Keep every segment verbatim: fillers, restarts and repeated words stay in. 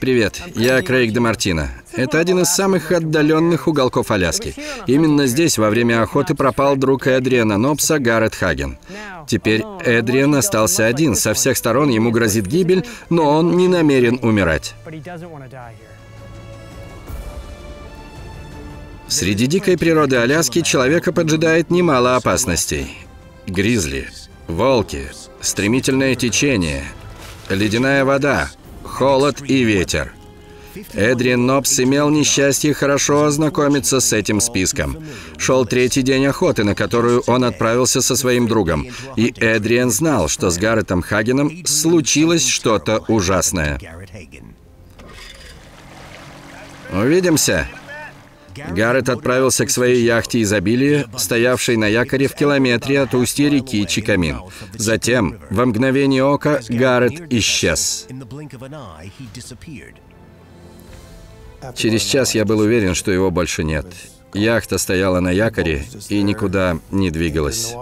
Привет, я Крейг Де Мартино. Это один из самых отдаленных уголков Аляски. Именно здесь во время охоты пропал друг Эдриана Нопса, Гарет Хаген. Теперь Эдриан остался один. Со всех сторон ему грозит гибель, но он не намерен умирать. Среди дикой природы Аляски человека поджидает немало опасностей. Гризли, волки, стремительное течение, ледяная вода, холод и ветер. Эдриан Нопс имел несчастье хорошо ознакомиться с этим списком. Шел третий день охоты, на которую он отправился со своим другом. И Эдриан знал, что с Гаретом Хагеном случилось что-то ужасное. Увидимся. Гарет отправился к своей яхте «Изобилие», стоявшей на якоре в километре от устья реки Чикамин. Затем, во мгновение ока, Гарет исчез. Через час я был уверен, что его больше нет. Яхта стояла на якоре и никуда не двигалась.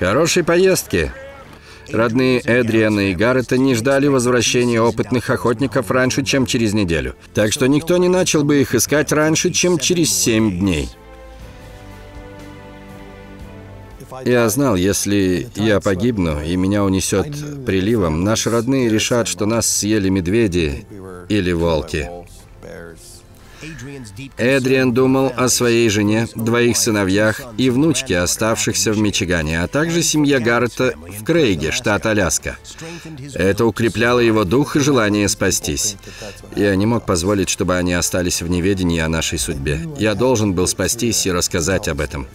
Хорошей поездки! Родные Эдриана и Гарета не ждали возвращения опытных охотников раньше, чем через неделю. Так что никто не начал бы их искать раньше, чем через семь дней. Я знал, если я погибну и меня унесет приливом, наши родные решат, что нас съели медведи или волки. Эдриан думал о своей жене, двоих сыновьях и внучке, оставшихся в Мичигане, а также семье Гаррета в Крейге, штат Аляска. Это укрепляло его дух и желание спастись. Я не мог позволить, чтобы они остались в неведении о нашей судьбе. Я должен был спастись и рассказать об этом.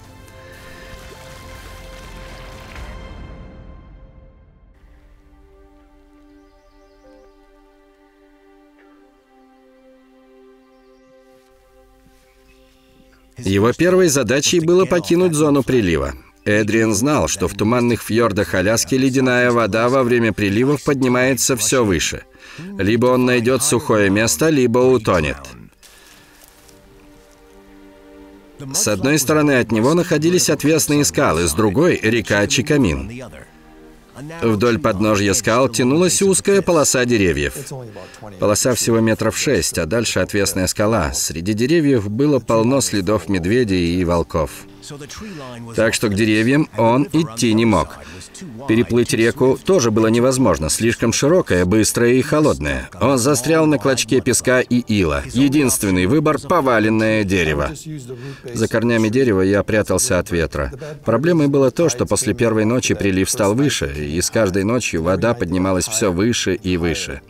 Его первой задачей было покинуть зону прилива. Эдриан знал, что в туманных фьордах Аляски ледяная вода во время приливов поднимается все выше. Либо он найдет сухое место, либо утонет. С одной стороны от него находились отвесные скалы, с другой — река Чикамин. Вдоль подножья скал тянулась узкая полоса деревьев. Полоса всего метров шесть, а дальше отвесная скала. Среди деревьев было полно следов медведей и волков. Так что к деревьям он идти не мог. Переплыть реку тоже было невозможно, слишком широкая, быстрая и холодная. Он застрял на клочке песка и ила. Единственный выбор — поваленное дерево. За корнями дерева я прятался от ветра. Проблемой было то, что после первой ночи прилив стал выше, и с каждой ночью вода поднималась все выше и выше.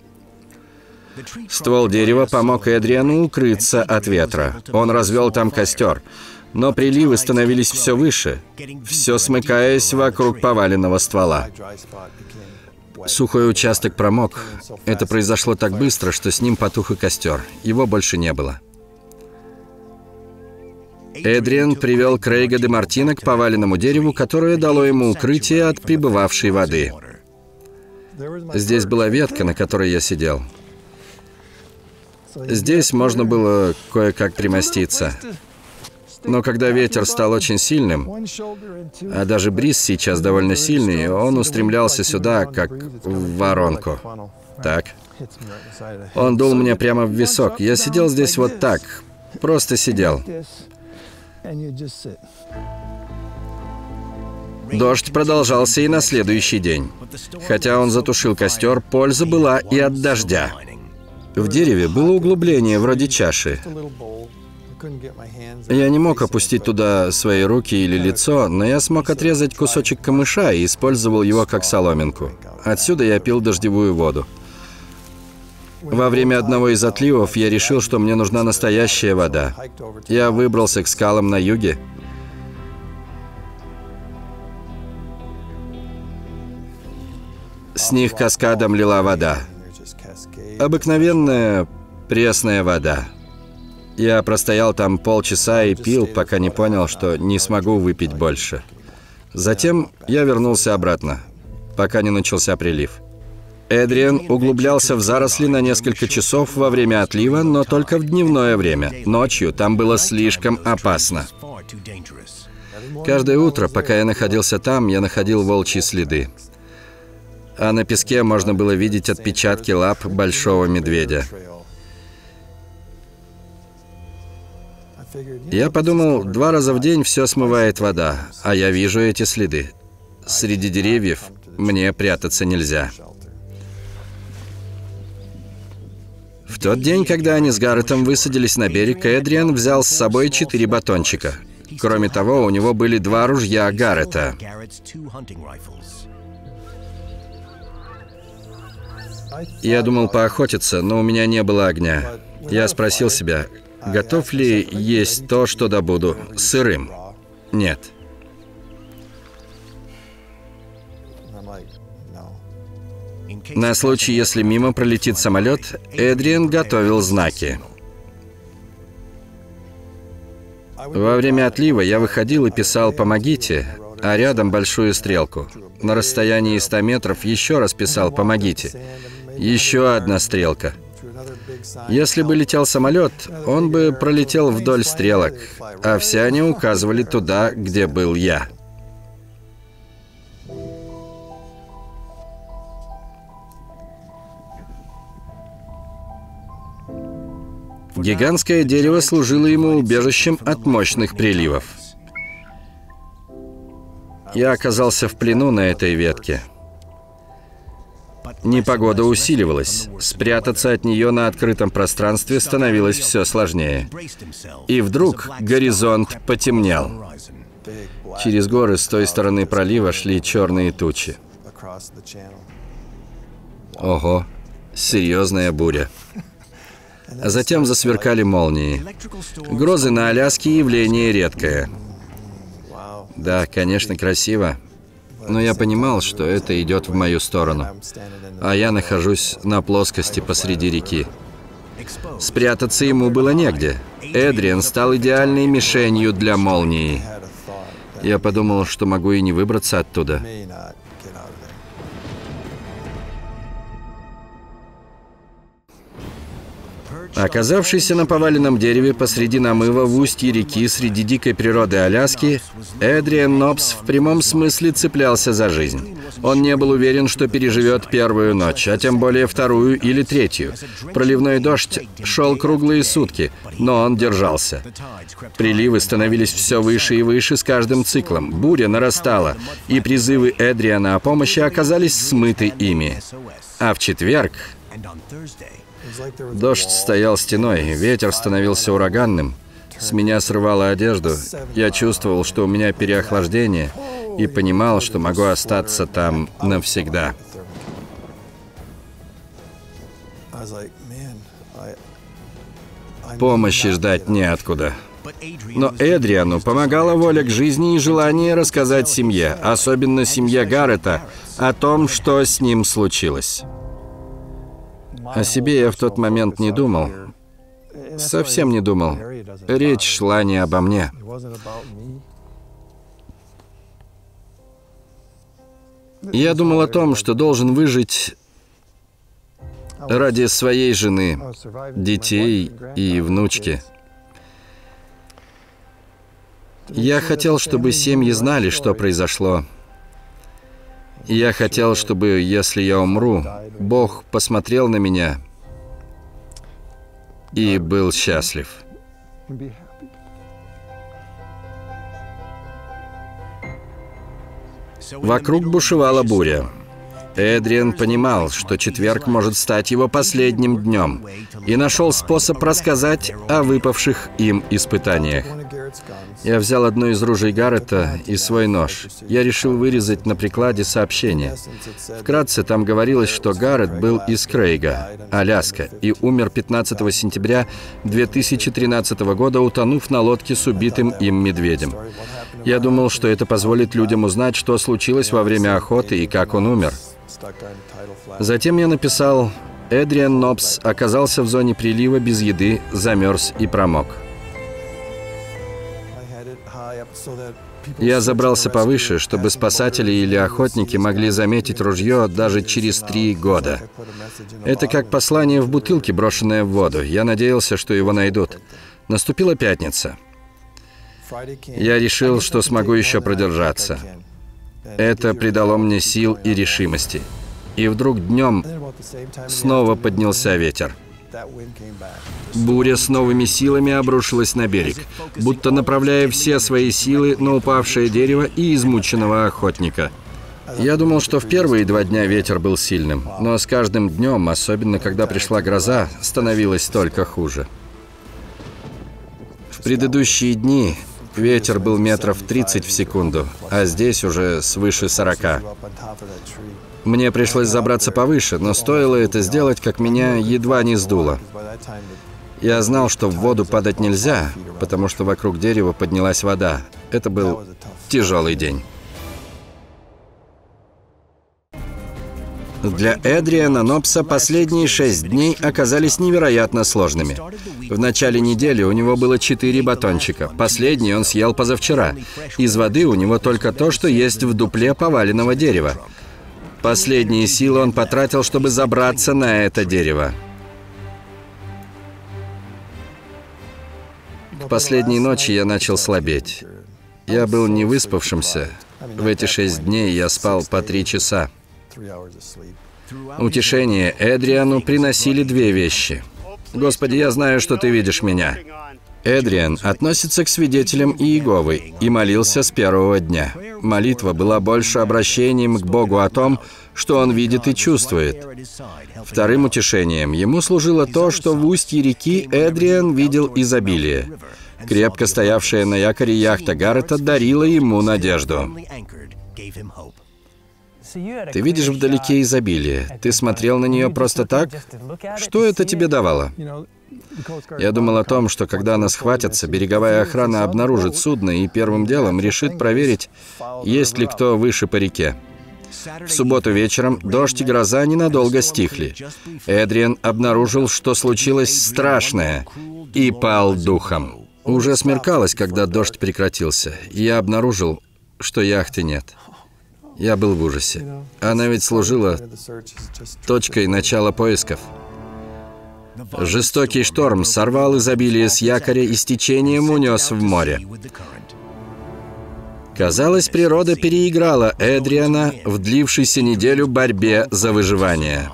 Ствол дерева помог Эдриану укрыться от ветра. Он развел там костер. Но приливы становились все выше, все смыкаясь вокруг поваленного ствола. Сухой участок промок. Это произошло так быстро, что с ним потух и костер. Его больше не было. Эдриан привел Крейга Де Мартино к поваленному дереву, которое дало ему укрытие от прибывавшей воды. Здесь была ветка, на которой я сидел. Здесь можно было кое-как примоститься. Но когда ветер стал очень сильным, а даже бриз сейчас довольно сильный, он устремлялся сюда, как в воронку. Так. Он дул мне прямо в висок. Я сидел здесь вот так. Просто сидел. Дождь продолжался и на следующий день. Хотя он затушил костер, польза была и от дождя. В дереве было углубление, вроде чаши. Я не мог опустить туда свои руки или лицо, но я смог отрезать кусочек камыша и использовал его как соломинку. Отсюда я пил дождевую воду. Во время одного из отливов я решил, что мне нужна настоящая вода. Я выбрался к скалам на юге. С них каскадом лила вода. Обыкновенная пресная вода. Я простоял там полчаса и пил, пока не понял, что не смогу выпить больше. Затем я вернулся обратно, пока не начался прилив. Эдриан углублялся в заросли на несколько часов во время отлива, но только в дневное время. Ночью там было слишком опасно. Каждое утро, пока я находился там, я находил волчьи следы. а на песке можно было видеть отпечатки лап большого медведя. Я подумал, два раза в день все смывает вода, а я вижу эти следы. Среди деревьев мне прятаться нельзя. В тот день, когда они с Гарретом высадились на берег, Эдриан взял с собой четыре батончика. Кроме того, у него были два ружья Гаррета. Я думал поохотиться, но у меня не было огня. Я спросил себя, готов ли есть то, что добуду, сырым? Нет. На случай, если мимо пролетит самолет, Эдриан готовил знаки. Во время отлива я выходил и писал «Помогите», а рядом большую стрелку. На расстоянии ста метров еще раз писал «Помогите». Еще одна стрелка. Если бы летел самолет, он бы пролетел вдоль стрелок, а все они указывали туда, где был я. Гигантское дерево служило ему убежищем от мощных приливов. Я оказался в плену на этой ветке. Непогода усиливалась. Спрятаться от нее на открытом пространстве становилось все сложнее. И вдруг горизонт потемнел. Через горы с той стороны пролива шли черные тучи. Ого, серьезная буря. Затем засверкали молнии. Грозы на Аляске – явление редкое. Да, конечно, красиво, но я понимал, что это идет в мою сторону, а я нахожусь на плоскости посреди реки. Спрятаться ему было негде. Эдриан стал идеальной мишенью для молнии. Я подумал, что могу и не выбраться оттуда. Оказавшийся на поваленном дереве посреди намыва в устье реки среди дикой природы Аляски, Эдриан Нопс в прямом смысле цеплялся за жизнь. Он не был уверен, что переживет первую ночь, а тем более вторую или третью. Проливной дождь шел круглые сутки, но он держался. Приливы становились все выше и выше с каждым циклом, буря нарастала, и призывы Эдриана о помощи оказались смыты ими. А в четверг... Дождь стоял стеной, ветер становился ураганным. С меня срывало одежду. Я чувствовал, что у меня переохлаждение, и понимал, что могу остаться там навсегда. Помощи ждать неоткуда. Но Эдриану помогала воля к жизни и желание рассказать семье, особенно семье Гаррета, о том, что с ним случилось. О себе я в тот момент не думал. Совсем не думал. Речь шла не обо мне. Я думал о том, что должен выжить ради своей жены, детей и внучки. Я хотел, чтобы семьи знали, что произошло. Я хотел, чтобы, если я умру, Бог посмотрел на меня и был счастлив. Вокруг бушевала буря. Эдриан понимал, что четверг может стать его последним днем, и нашел способ рассказать о выпавших им испытаниях. Я взял одно из ружей Гаррета и свой нож. Я решил вырезать на прикладе сообщение. Вкратце там говорилось, что Гаррет был из Крейга, Аляска, и умер пятнадцатого сентября две тысячи тринадцатого года, утонув на лодке с убитым им медведем. Я думал, что это позволит людям узнать, что случилось во время охоты и как он умер. Затем я написал: «Эдриан Нопс оказался в зоне прилива без еды, замерз и промок». Я забрался повыше, чтобы спасатели или охотники могли заметить ружье даже через три года. Это как послание в бутылке, брошенное в воду. Я надеялся, что его найдут. Наступила пятница. Я решил, что смогу еще продержаться. Это придало мне сил и решимости. И вдруг днем снова поднялся ветер. Буря с новыми силами обрушилась на берег, будто направляя все свои силы на упавшее дерево и измученного охотника. Я думал, что в первые два дня ветер был сильным, но с каждым днем, особенно когда пришла гроза, становилось только хуже. В предыдущие дни ветер был метров тридцать в секунду, а здесь уже свыше сорока. Мне пришлось забраться повыше, но стоило это сделать, как меня едва не сдуло. Я знал, что в воду падать нельзя, потому что вокруг дерева поднялась вода. Это был тяжелый день. Для Эдриана Нопса последние шесть дней оказались невероятно сложными. В начале недели у него было четыре батончика, последний он съел позавчера. Из воды у него только то, что есть в дупле поваленного дерева. Последние силы он потратил, чтобы забраться на это дерево. К последней ночи я начал слабеть. Я был не выспавшимся. В эти шесть дней я спал по три часа. Утешение Эдриану приносили две вещи. «Господи, я знаю, что ты видишь меня». Эдриан относится к свидетелям Иеговы и молился с первого дня. Молитва была больше обращением к Богу о том, что он видит и чувствует. Вторым утешением ему служило то, что в устье реки Эдриан видел изобилие. Крепко стоявшая на якоре яхта Гарета дарила ему надежду. Ты видишь вдалеке изобилие. Ты смотрел на нее просто так? Что это тебе давало? Я думал о том, что когда нас хватятся, береговая охрана обнаружит судно и первым делом решит проверить, есть ли кто выше по реке. В субботу вечером дождь и гроза ненадолго стихли. Эдриан обнаружил, что случилось страшное, и пал духом. Уже смеркалось, когда дождь прекратился, и я обнаружил, что яхты нет. Я был в ужасе. Она ведь служила точкой начала поисков. Жестокий шторм сорвал изобилие с якоря и с течением унес в море. Казалось, природа переиграла Эдриана в длившейся неделю борьбе за выживание.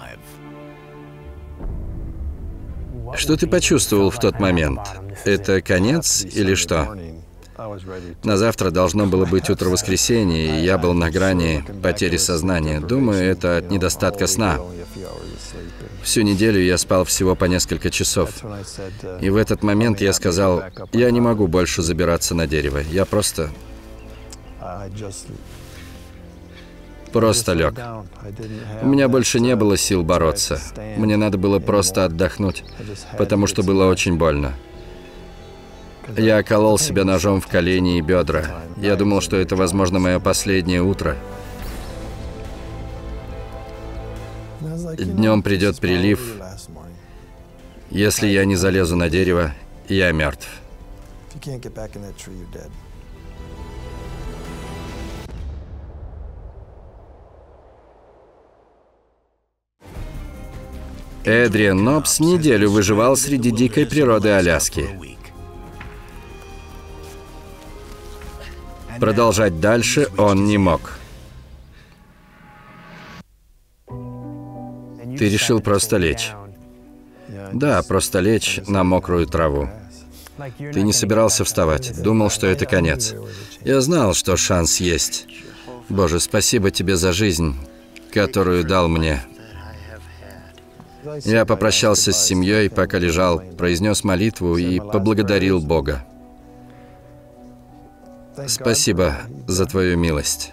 Что ты почувствовал в тот момент? Это конец или что? На завтра должно было быть утро воскресенья, и я был на грани потери сознания. Думаю, это от недостатка сна. Всю неделю я спал всего по несколько часов. И в этот момент я сказал, я не могу больше забираться на дерево. Я просто... просто лег. У меня больше не было сил бороться. Мне надо было просто отдохнуть, потому что было очень больно. Я колол себя ножом в колени и бедра. Я думал, что это, возможно, мое последнее утро. Днем придет прилив. Если я не залезу на дерево, я мертв. Эдриан Нопс неделю выживал среди дикой природы Аляски. Продолжать дальше он не мог. Ты решил просто лечь. Да, просто лечь на мокрую траву. Ты не собирался вставать, думал, что это конец. Я знал, что шанс есть. Боже, спасибо тебе за жизнь, которую дал мне. Я попрощался с семьей, пока лежал, произнес молитву и поблагодарил Бога. Спасибо за твою милость.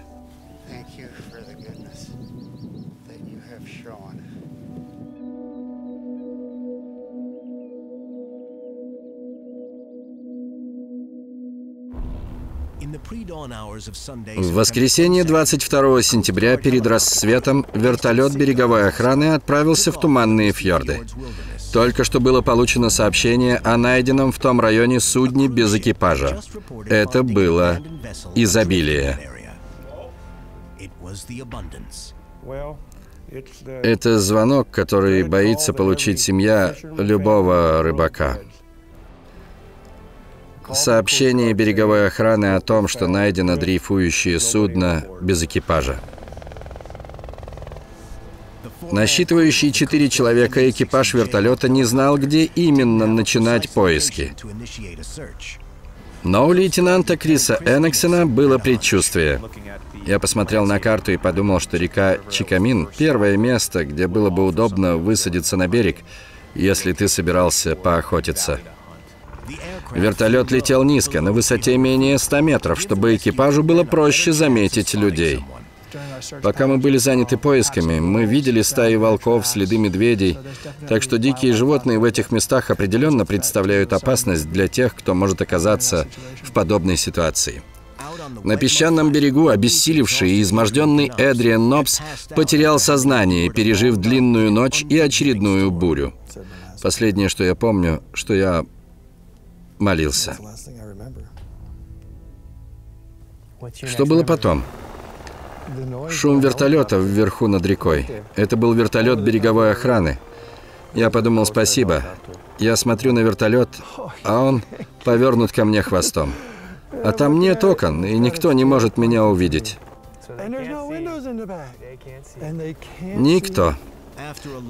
В воскресенье двадцать второго сентября перед рассветом вертолет береговой охраны отправился в Туманные фьорды. Только что было получено сообщение о найденном в том районе судне без экипажа. Это было изобилие. Это звонок, который боится получить семья любого рыбака. Сообщение береговой охраны о том, что найдено дрейфующее судно без экипажа. Насчитывающий четыре человека экипаж вертолета не знал, где именно начинать поиски. Но у лейтенанта Криса Энаксена было предчувствие. Я посмотрел на карту и подумал, что река Чикамин – первое место, где было бы удобно высадиться на берег, если ты собирался поохотиться. Вертолет летел низко, на высоте менее ста метров, чтобы экипажу было проще заметить людей. Пока мы были заняты поисками, мы видели стаи волков, следы медведей, так что дикие животные в этих местах определенно представляют опасность для тех, кто может оказаться в подобной ситуации. На песчаном берегу обессилевший и изможденный Эдриан Нопс потерял сознание, пережив длинную ночь и очередную бурю. Последнее, что я помню, что я молился. Что было потом? Шум вертолета вверху над рекой. Это был вертолет береговой охраны. Я подумал, спасибо. Я смотрю на вертолет, а он повернут ко мне хвостом. А там нет окон, и никто не может меня увидеть. Никто.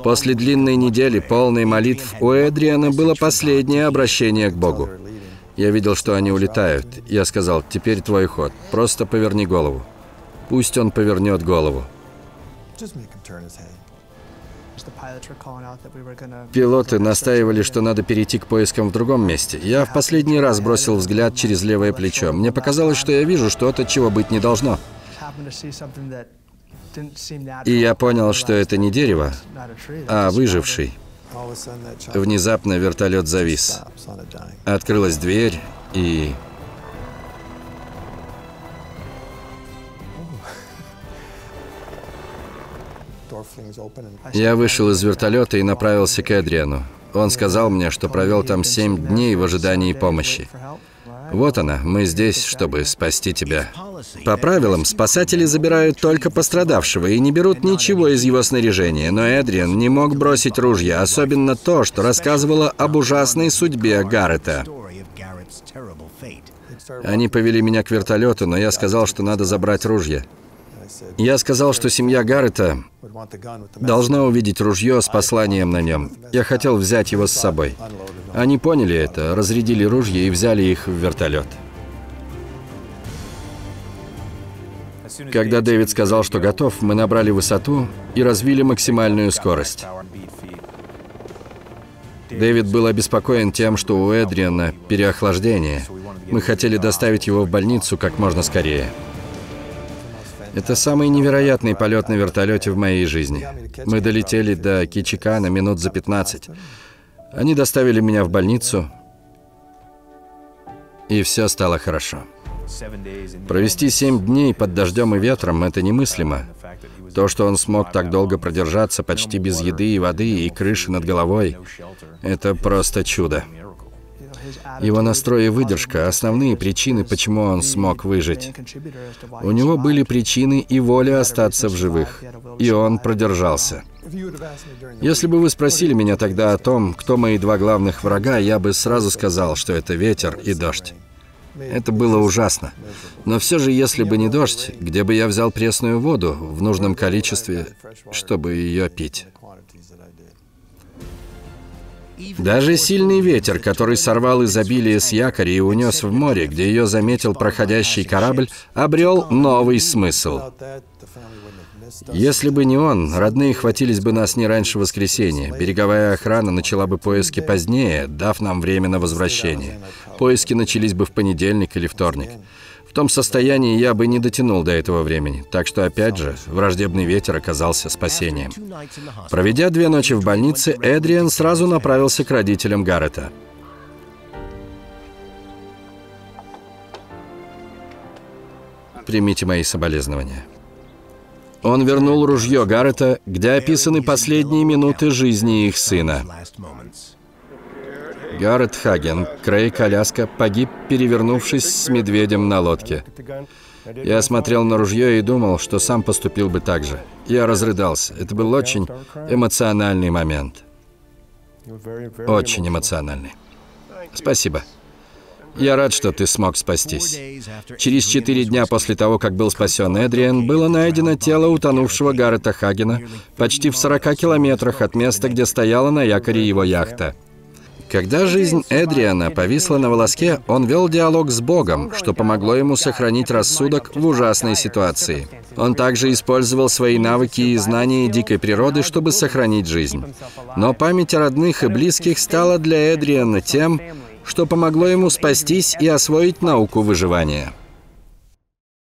После длинной недели, полной молитв, у Эдриана было последнее обращение к Богу. Я видел, что они улетают. Я сказал, теперь твой ход. Просто поверни голову. Пусть он повернет голову. Пилоты настаивали, что надо перейти к поискам в другом месте. Я в последний раз бросил взгляд через левое плечо. Мне показалось, что я вижу что-то, чего быть не должно. И я понял, что это не дерево, а выживший. Внезапно вертолет завис. Открылась дверь, и... Я вышел из вертолета и направился к Эдриану. Он сказал мне, что провел там семь дней в ожидании помощи. Вот она, мы здесь, чтобы спасти тебя. По правилам, спасатели забирают только пострадавшего и не берут ничего из его снаряжения, но Эдриан не мог бросить ружья, особенно то, что рассказывало об ужасной судьбе Гаррета. Они повели меня к вертолету, но я сказал, что надо забрать ружья. Я сказал, что семья Гаррета должна увидеть ружье с посланием на нем. Я хотел взять его с собой. Они поняли это, разрядили ружья и взяли их в вертолет. Когда Дэвид сказал, что готов, мы набрали высоту и развили максимальную скорость. Дэвид был обеспокоен тем, что у Эдриана переохлаждение. Мы хотели доставить его в больницу как можно скорее. Это самый невероятный полет на вертолете в моей жизни. Мы долетели до Кичикана минут за пятнадцать. Они доставили меня в больницу, и все стало хорошо. Провести семь дней под дождем и ветром – это немыслимо. То, что он смог так долго продержаться почти без еды и воды и крыши над головой – это просто чудо. Его настрой и выдержка – основные причины, почему он смог выжить. У него были причины и воля остаться в живых, и он продержался. Если бы вы спросили меня тогда о том, кто мои два главных врага, я бы сразу сказал, что это ветер и дождь. Это было ужасно. Но все же, если бы не дождь, где бы я взял пресную воду в нужном количестве, чтобы ее пить? Даже сильный ветер, который сорвал Изобилие с якоря и унес в море, где ее заметил проходящий корабль, обрел новый смысл. Если бы не он, родные хватились бы нас не раньше воскресенья. Береговая охрана начала бы поиски позднее, дав нам время на возвращение. Поиски начались бы в понедельник или вторник. В том состоянии я бы не дотянул до этого времени, так что, опять же, враждебный ветер оказался спасением. Проведя две ночи в больнице, Эдриан сразу направился к родителям Гаррета. Примите мои соболезнования. Он вернул ружье Гаррета, где описаны последние минуты жизни их сына. Гарет Хаген, Крейг, Аляска, погиб, перевернувшись с медведем на лодке. Я смотрел на ружье и думал, что сам поступил бы так же. Я разрыдался. Это был очень эмоциональный момент. Очень эмоциональный. Спасибо. Я рад, что ты смог спастись. Через четыре дня после того, как был спасен Эдриан, было найдено тело утонувшего Гарета Хагена почти в сорока километрах от места, где стояла на якоре его яхта. Когда жизнь Эдриана повисла на волоске, он вел диалог с Богом, что помогло ему сохранить рассудок в ужасной ситуации. Он также использовал свои навыки и знания дикой природы, чтобы сохранить жизнь. Но память о родных и близких стала для Эдриана тем, что помогло ему спастись и освоить науку выживания.